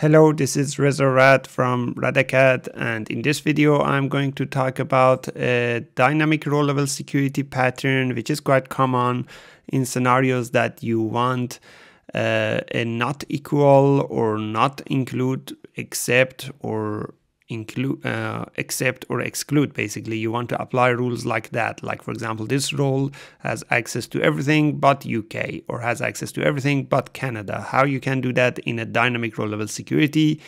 Hello, this is Reza Rad from Radacad, and in this video I'm going to talk about a dynamic row level security pattern, which is quite common in scenarios that you want a not equal or not include, except or exclude. Basically, you want to apply rules like that. Like, for example, this role has access to everything but UK, or has access to everything but Canada. How you can do that in a dynamic role level security,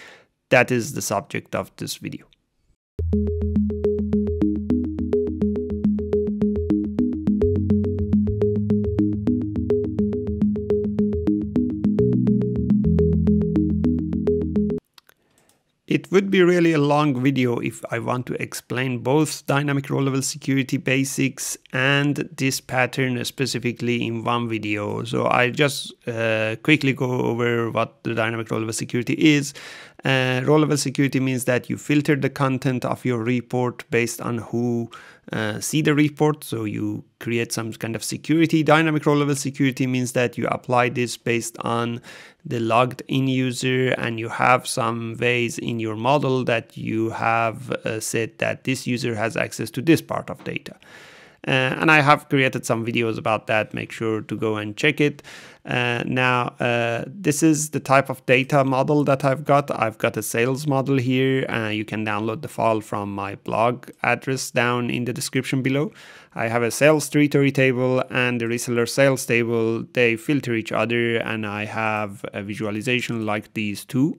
that is the subject of this video. It would be really a long video if I want to explain both dynamic row level security basics and this pattern specifically in one video. So I just quickly go over what the dynamic row level security is. Row level security means that you filter the content of your report based on who see the report. So you create some kind of security. Dynamic row level security means that you apply this based on the logged in user, and you have some ways in your model that you have said that this user has access to this part of data. And I have created some videos about that. Make sure to go and check it. This is the type of data model that I've got. I've got a sales model here. You can download the file from my blog address down in the description below. I have a sales territory table and the reseller sales table. They filter each other, and I have a visualization like these two.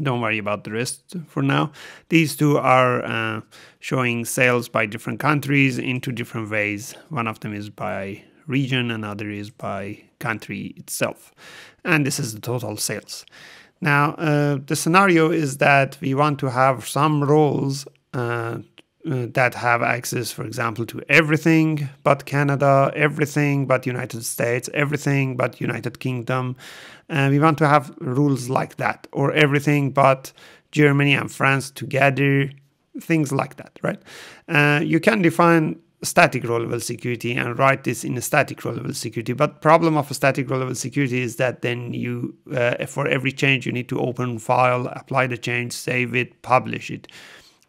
Don't worry about the rest for now. These two are showing sales by different countries in two different ways. One of them is by region, another is by country itself. And this is the total sales. Now, the scenario is that we want to have some roles that have access, for example, to everything but Canada, everything but United States, everything but United Kingdom. We want to have rules like that, or everything but Germany and France together, things like that, right? You can define static row level security and write this in a static row level security, but problem of a static row level security is that then you, for every change, you need to open file, apply the change, save it, publish it.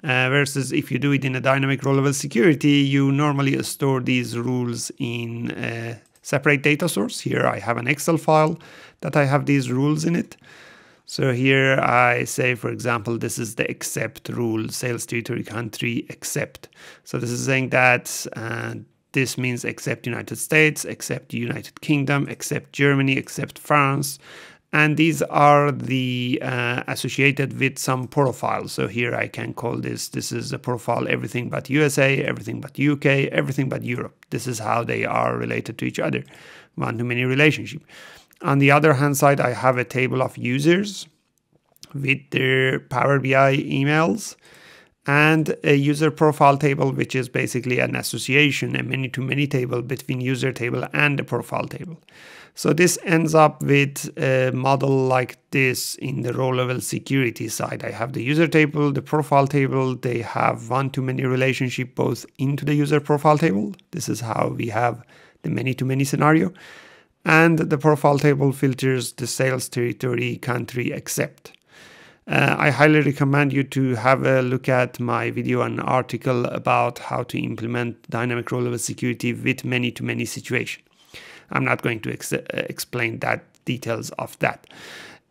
Versus if you do it in a dynamic row level security, you normally store these rules in a separate data source. Here I have an Excel file that I have these rules in it. So here I say, for example, this is the except rule, sales territory country except. So this is saying that this means except United States, except United Kingdom, except Germany, except France. And these are the associated with some profiles. So here I can call this is the profile everything but USA, everything but UK, everything but Europe. This is how they are related to each other, one-to-many relationship. On the other hand side, I have a table of users with their Power BI emails and a user profile table, which is basically an association, a many-to-many table between user table and the profile table. So this ends up with a model like this in the row level security side. I have the user table, the profile table. They have one-to-many relationship both into the user profile table. This is how we have the many-to-many scenario. And the profile table filters the sales territory, country, except. I highly recommend you to have a look at my video and article about how to implement dynamic row level security with many-to-many situation. I'm not going to explain that details of that.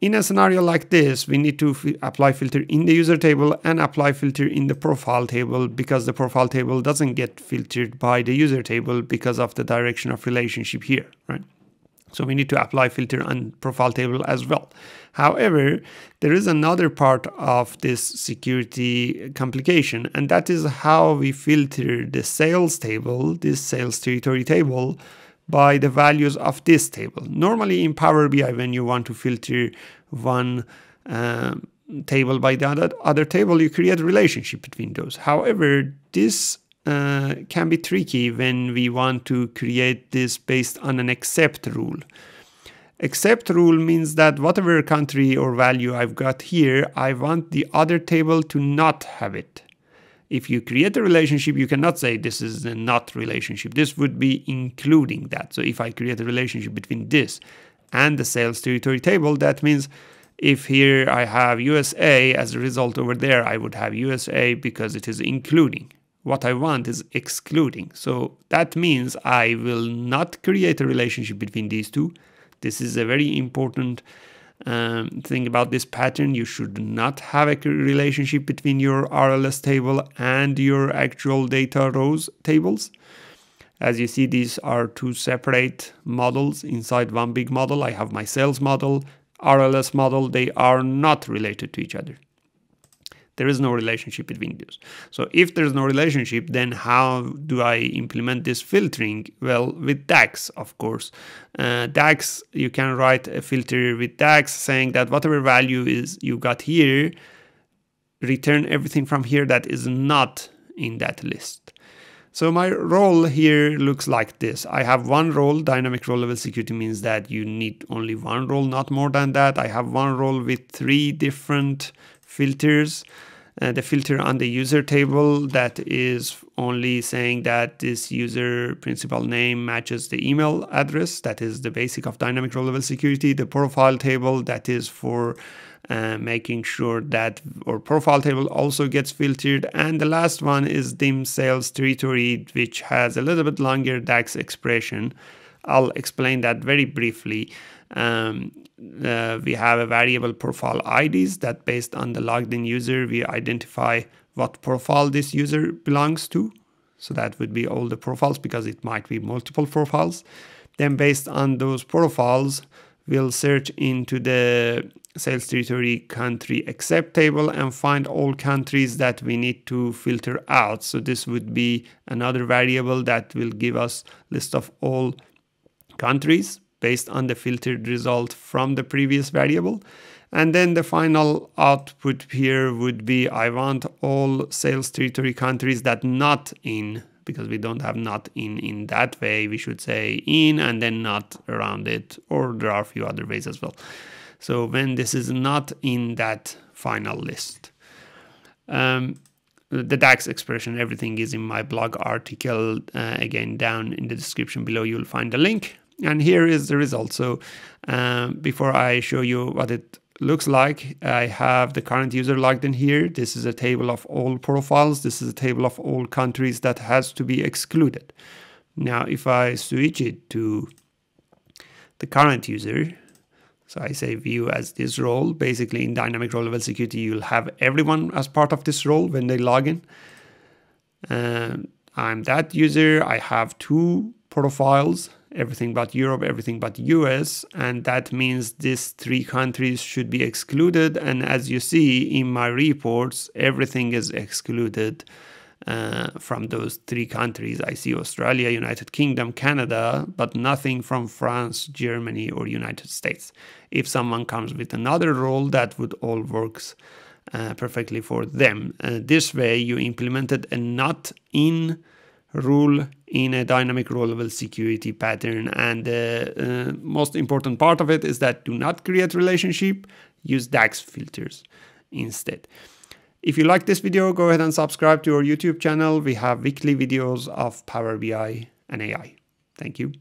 In a scenario like this, we need to apply filter in the user table and apply filter in the profile table, because the profile table doesn't get filtered by the user table because of the direction of relationship here, right? So we need to apply filter on profile table as well. However, there is another part of this security complication, and that is how we filter the sales table, this sales territory table, by the values of this table. Normally in Power BI, when you want to filter one table by the other table, you create a relationship between those. However, this can be tricky when we want to create this based on an except rule. Except rule means that whatever country or value I've got here, I want the other table to not have it. If you create a relationship, you cannot say this is a not relationship. This would be including that. So if I create a relationship between this and the sales territory table, that means If here I have USA, as a result over there, I would have USA because it is including. What I want is excluding. So that means I will not create a relationship between these two. This is a very important thing about this pattern. You should not have a relationship between your RLS table and your actual data rows tables. As you see, these are two separate models inside one big model. I have my sales model, RLS model. They are not related to each other. There is no relationship between those. So if there's no relationship, then how do I implement this filtering? Well, with DAX, of course. DAX, you can write a filter with DAX saying that whatever value is you got here, return everything from here that is not in that list. So my role here looks like this. I have one role. Dynamic role level security means that you need only one role, not more than that. I have one role with three different filters. The filter on the user table that is only saying that this user principal name matches the email address. That is the basic of dynamic role level security. The profile table, that is for making sure that our profile table also gets filtered. And the last one is dim sales territory, which has a little bit longer DAX expression. I'll explain that very briefly. We have a variable profile IDs that based on the logged in user, we identify what profile this user belongs to. So that would be all the profiles because it might be multiple profiles. Then based on those profiles, we'll search into the sales territory country except table and find all countries that we need to filter out. So this would be another variable that will give us list of all countries based on the filtered result from the previous variable. And then the final output here would be I want all sales territory countries that not in, because we don't have not in in that way. We should say in and then not around it, or there are a few other ways as well. So when this is not in that final list. The DAX expression, everything is in my blog article. Again, down in the description below, you'll find the link. And here is the result. So before I show you what it looks like, I have the current user logged in here. This is a table of all profiles. This is a table of all countries that has to be excluded. Now, if I switch it to the current user, so I say view as this role, basically in dynamic role level security, you'll have everyone as part of this role when they log in. I'm that user. I have two profiles. Everything but Europe, everything but US, and that means these three countries should be excluded. And as you see in my reports, everything is excluded from those three countries. I see Australia, United Kingdom, Canada, but nothing from France, Germany, or United States. If someone comes with another role, that would all work perfectly for them. This way, you implemented a not in rule in a dynamic role level security pattern, and the most important part of it is that do not create relationship, use DAX filters instead. If you like this video, go ahead and subscribe to our YouTube channel. We have weekly videos of Power BI and AI. Thank you.